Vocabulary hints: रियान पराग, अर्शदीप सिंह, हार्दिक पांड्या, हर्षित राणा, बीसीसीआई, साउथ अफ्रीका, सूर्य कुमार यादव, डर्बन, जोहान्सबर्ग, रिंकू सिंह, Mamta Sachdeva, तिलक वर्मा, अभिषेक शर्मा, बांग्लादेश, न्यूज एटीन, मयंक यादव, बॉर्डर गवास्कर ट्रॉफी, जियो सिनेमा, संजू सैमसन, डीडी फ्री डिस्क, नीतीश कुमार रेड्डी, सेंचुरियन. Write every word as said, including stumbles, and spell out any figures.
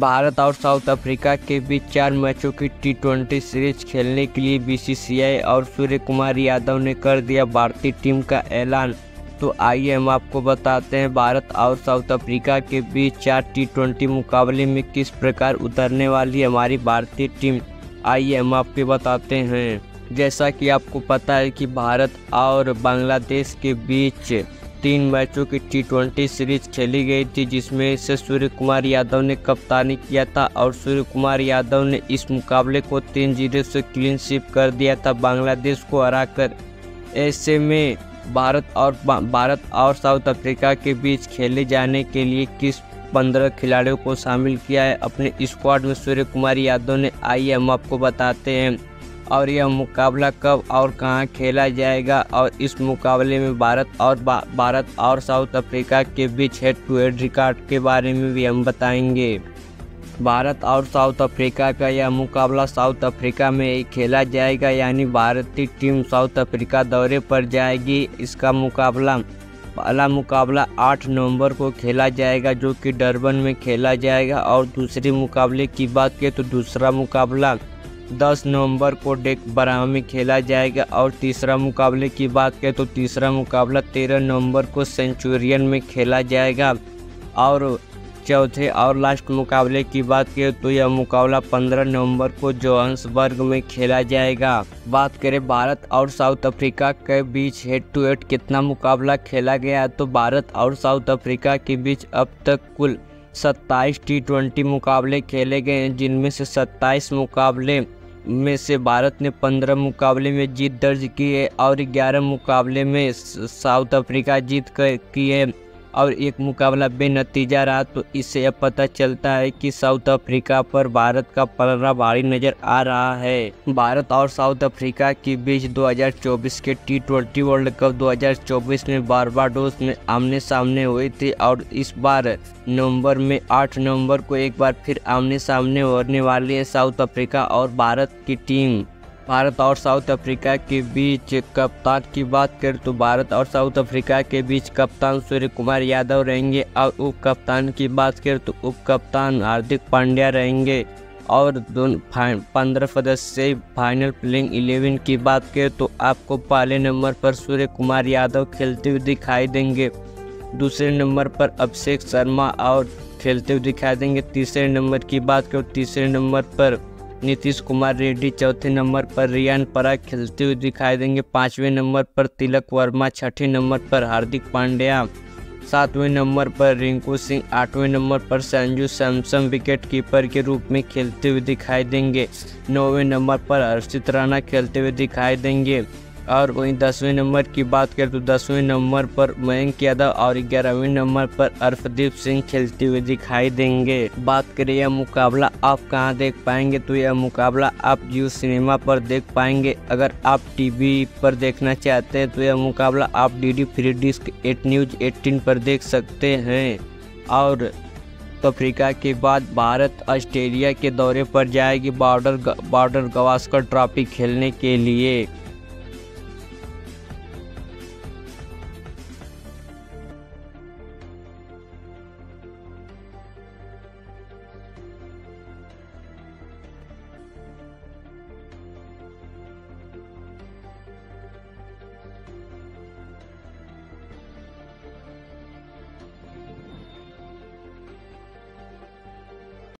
भारत और साउथ अफ्रीका के बीच चार मैचों की टी ट्वेंटी सीरीज खेलने के लिए बीसीसीआई और सूर्य कुमार यादव ने कर दिया भारतीय टीम का ऐलान। तो आइए हम आपको बताते हैं भारत और साउथ अफ्रीका के बीच चार टी ट्वेंटी मुकाबले में किस प्रकार उतरने वाली हमारी भारतीय टीम। आइए हम आपको बताते हैं। जैसा कि आपको पता है कि भारत और बांग्लादेश के बीच तीन मैचों की टी ट्वेंटी सीरीज खेली गई थी, जिसमें से सूर्य कुमार यादव ने कप्तानी किया था और सूर्य कुमार यादव ने इस मुकाबले को तीन जीरो से क्लीन स्वीप कर दिया था बांग्लादेश को हराकर। ऐसे में भारत और भारत और साउथ अफ्रीका के बीच खेले जाने के लिए किस पंद्रह खिलाड़ियों को शामिल किया है अपने स्क्वाड में सूर्य कुमार यादव ने, आइए हम आपको बताते हैं। और यह मुकाबला कब और कहां खेला जाएगा और इस मुकाबले में भारत और भारत और साउथ अफ्रीका के बीच हेड टू हेड रिकॉर्ड के बारे में भी हम बताएंगे। भारत और साउथ अफ्रीका का यह मुकाबला साउथ अफ्रीका में ही खेला जाएगा, यानी भारतीय टीम साउथ अफ्रीका दौरे पर जाएगी। इसका मुकाबला पहला मुकाबला आठ नवंबर को खेला जाएगा जो कि डर्बन में खेला जाएगा। और दूसरे मुकाबले की बात करें तो दूसरा मुकाबला दस नवंबर को डेक बराह में खेला जाएगा। और तीसरा मुकाबले की बात करें तो तीसरा मुकाबला तेरह नवंबर को सेंचुरियन में खेला जाएगा। और चौथे और लास्ट मुकाबले की बात करें तो यह मुकाबला पंद्रह नवंबर को जोहान्सबर्ग में खेला जाएगा। बात करें भारत और साउथ अफ्रीका के बीच हेड टू हेड कितना मुकाबला खेला गया, तो भारत और साउथ अफ्रीका के बीच अब तक कुल सत्ताईस टी ट्वेंटी मुकाबले खेले गए हैं, जिनमें से सत्ताईस मुकाबले में से भारत ने पंद्रह मुकाबले में जीत दर्ज की है और ग्यारह मुकाबले में साउथ अफ्रीका जीत कर की है और एक मुकाबला बेनतीजा रहा। तो इससे यह पता चलता है कि साउथ अफ्रीका पर भारत का पलड़ा भारी नज़र आ रहा है। भारत और साउथ अफ्रीका के बीच दो हज़ार चौबीस के टी ट्वेंटी वर्ल्ड कप दो हज़ार चौबीस में बारबाडोस में आमने सामने हुए थे और इस बार नवंबर में आठ नवंबर को एक बार फिर आमने सामने होने वाली है साउथ अफ्रीका और भारत की टीम। भारत और साउथ अफ्रीका के बीच कप्तान की बात करें तो भारत और साउथ अफ्रीका के बीच कप्तान सूर्य कुमार यादव रहेंगे और उप कप्तान की बात करें तो उप कप्तान हार्दिक पांड्या रहेंगे। और दोनों पंद्रह सदस्यीय फाइनल प्लेइंग इलेवन की बात करें तो आपको पहले नंबर पर सूर्य कुमार यादव खेलते हुए दिखाई देंगे, दूसरे नंबर पर अभिषेक शर्मा और खेलते हुए दिखाई देंगे, तीसरे नंबर की बात करें तीसरे नंबर पर नीतीश कुमार रेड्डी, चौथे नंबर पर रियान पराग खेलते हुए दिखाई देंगे, पाँचवें नंबर पर तिलक वर्मा, छठे नंबर पर हार्दिक पांड्या, सातवें नंबर पर रिंकू सिंह, आठवें नंबर पर संजू सैमसन विकेट कीपर के रूप में खेलते हुए दिखाई देंगे, नौवें नंबर पर हर्षित राणा खेलते हुए दिखाई देंगे। और वहीं दसवें नंबर की बात करें तो दसवें नंबर पर मयंक यादव और ग्यारहवें नंबर पर अर्शदीप सिंह खेलते हुए दिखाई देंगे। बात करें यह मुकाबला आप कहां देख पाएंगे, तो यह मुकाबला आप जियो सिनेमा पर देख पाएंगे। अगर आप टीवी पर देखना चाहते हैं तो यह मुकाबला आप डीडी फ्री डिस्क at न्यूज एटीन पर देख सकते हैं। और अफ्रीका के बाद भारत ऑस्ट्रेलिया के दौरे पर जाएगी बॉर्डर बॉर्डर गवास्कर ट्रॉफी खेलने के लिए।